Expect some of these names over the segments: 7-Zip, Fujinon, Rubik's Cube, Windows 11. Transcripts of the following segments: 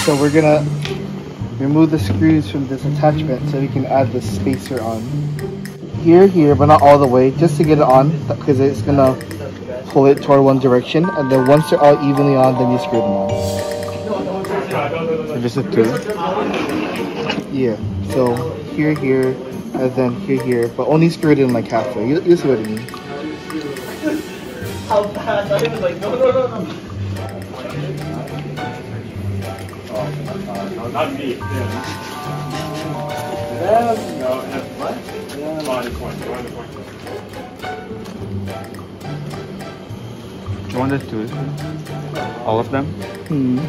So we're gonna remove the screws from this attachment so we can add the spacer on. Here, but not all the way, just to get it on, because it's gonna pull it toward one direction, and then once they're all evenly on, then you screw them on. So just a two. Yeah, so here, and then here, but only screw it in like halfway. You see what I mean. How fast? I was like, no. Not me. Yeah. No, that's what? Yeah. Body point. Do you want the tools? All of them? Mm-hmm.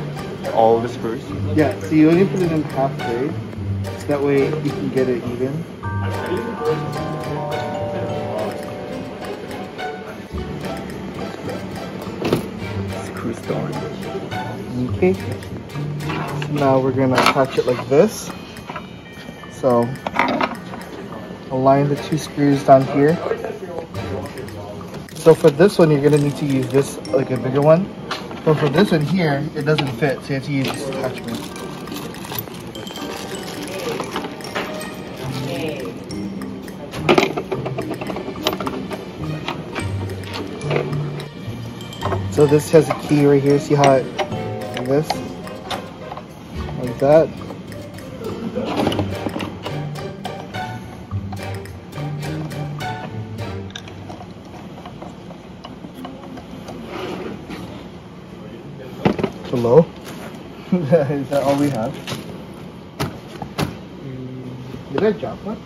All the screws? Yeah, so you only put it in halfway. So that way you can get it even. Screw storage. Okay. Now we're gonna attach it like this. So align the two screws down here. So for this one, you're gonna need to use this, like a bigger one. But for this one here, it doesn't fit, so you have to use this attachment. So this has a key right here. See how it? Like this. Like that. Hello? Is that all we have? Did I drop one?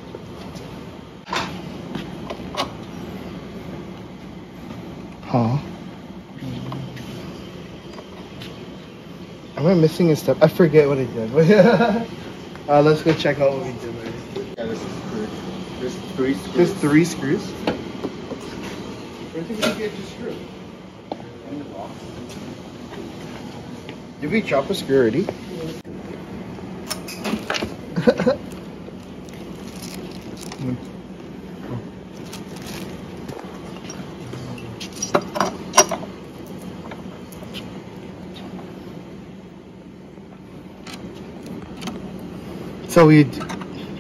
Huh? Am I missing a step? I forget what I did. Let's go check out what we did. Right? Yeah, there's three screws. Where did you get your screw? In the box. Did we drop a screw already? Yeah. So we'd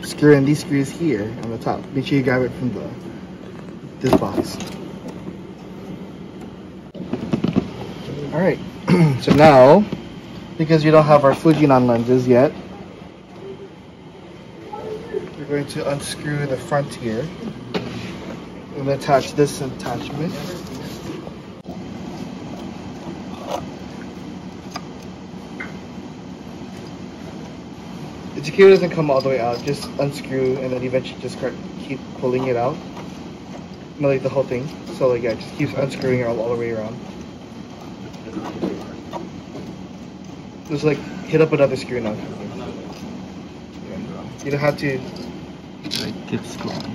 screw in these screws here on the top. Make sure you grab it from this box. All right, so now, because we don't have our Fujinon lenses yet, we're going to unscrew the front here. I'm gonna attach this attachment. The secure doesn't come all the way out, just unscrew and then eventually just keep pulling it out. No, like the whole thing. So like, yeah, it just keeps unscrewing it all the way around. Just like, hit up another screw now. Yeah. You don't have to... Like, get screwing.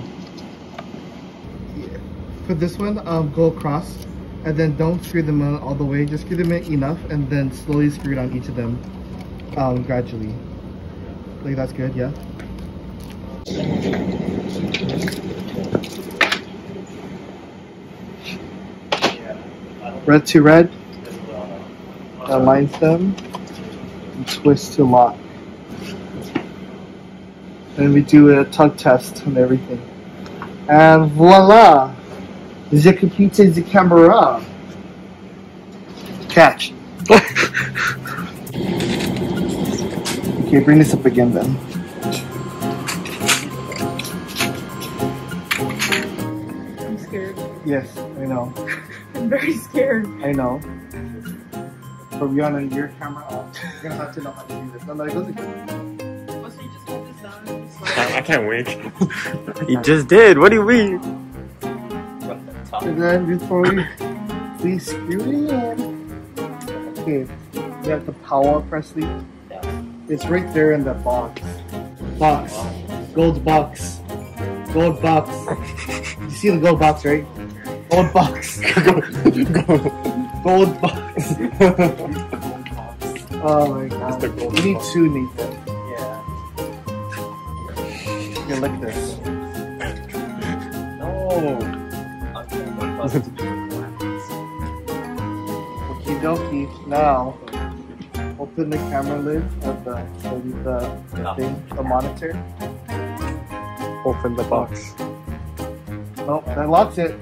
Yeah. For this one, go across and then don't screw them in all the way. Just screw them in enough and then slowly screw down each of them gradually. I think that's good, yeah. Red to red. Align them. And twist to lock. Then we do a tug test and everything. And voila! The computer, the camera. Catch. Okay, bring this up again then. I'm scared. Yes, I know. I'm very scared. I know. From you on your camera off, you're gonna have to know how to do this. No, it doesn't go. Oh, so you just put this down and slide. I can't wait. You just did. What do you mean? And then before we please screw it in. Okay, you have to power up, Presley. It's right there in the box. Box. Gold box. Gold box. You see the gold box, right? Gold box. Gold box. Oh my god. We need two, Nathan. Yeah. You lick this. No. Okie dokie. Now. open the camera lid of the thing, the monitor. Open the box. Oh, that locks it.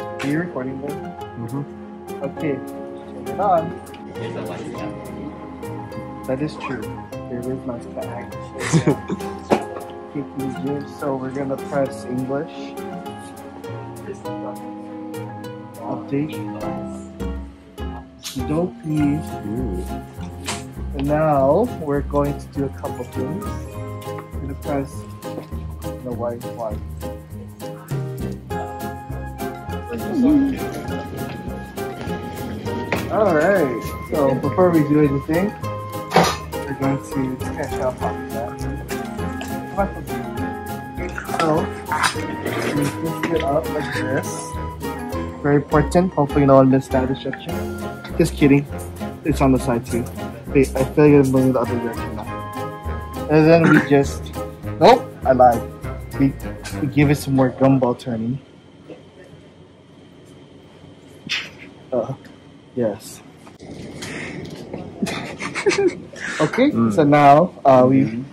Are you recording this? Mm-hmm. Okay, turn it on. That is true. There is my bag. So we're gonna press English. Update. Dopey. And now we're going to do a couple things. We're gonna press the white one. Alright, so before we do anything, we're going to sketch out that. So, we twist it up like this. Very important, hopefully no one missed that instruction. Just kidding, it's on the side too. Wait, I feel like I'm moving the other direction now. And then we just, nope, I lied. We give it some more gumball turning. Yes. Okay, so now we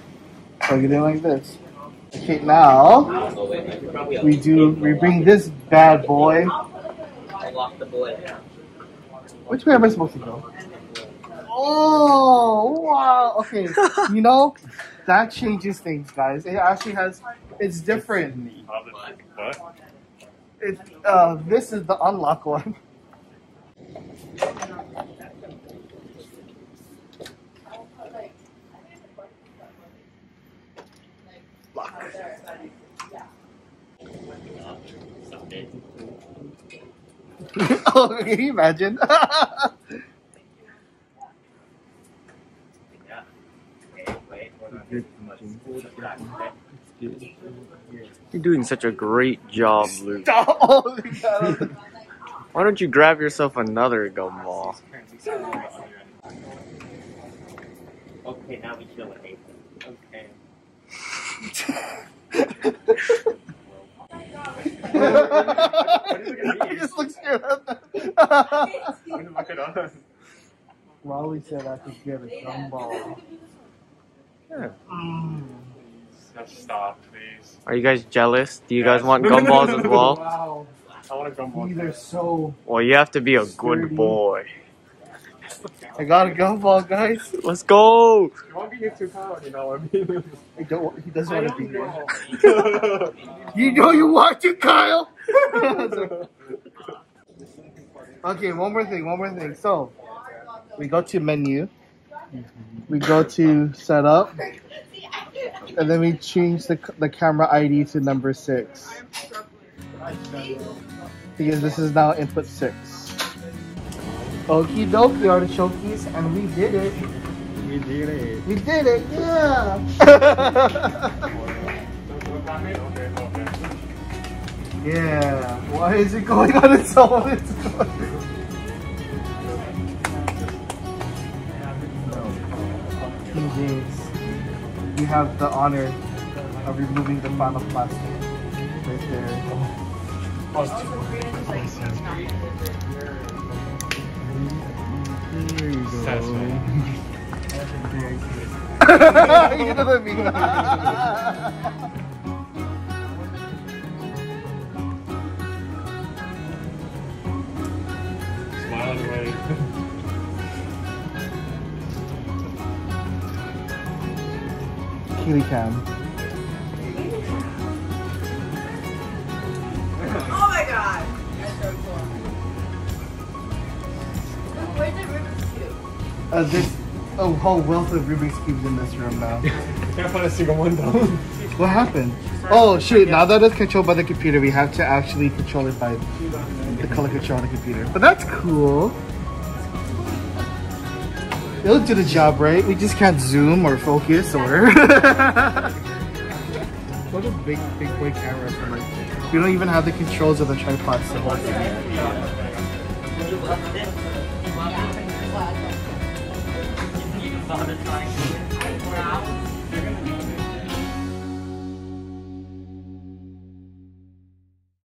plug it in like this. Okay, now we bring this bad boy. Which way am I supposed to go? Oh, wow. Okay, you know, that changes things, guys. It actually has, it's different. What? This is the unlock one. Lock. Oh, can you imagine? You're doing such a great job, Luke. Why don't you grab yourself another gumball? Okay, now we kill it. Okay. He just looks scared at that. Wally said I could get a gumball. Yeah. Stop, please. Are you guys jealous? Do you guys want gumballs as well? Wow. I want a gumball. These are so well, you have to be a sturdy. Good boy. I got a gumball, guys. Let's go. You won't be here too proud, you know what I mean? He doesn't want to be here. You know you want to, Kyle. Okay, one more thing. So, we go to menu. We go to setup. And then we change the camera ID to number 6. Because this is now input 6. Okie dokie, artichokes, and we did it. We did it, yeah! Yeah, why is it going on its own? King James, you have the honor of removing the final plastic right there. There you go. You know what I mean? Smile away. Kitty cam. Oh my god! That's so cool. Where's the Rubik's Cube? There's a whole wealth of Rubik's Cubes in this room now. Can't find a single one though. What happened? Oh shoot, now that it's controlled by the computer, we have to actually control it by the color control on the computer. But that's cool. It'll do the job, right? We just can't zoom or focus or... What a big boy camera for like... We don't even have the controls of the tripods to hold it. Wow.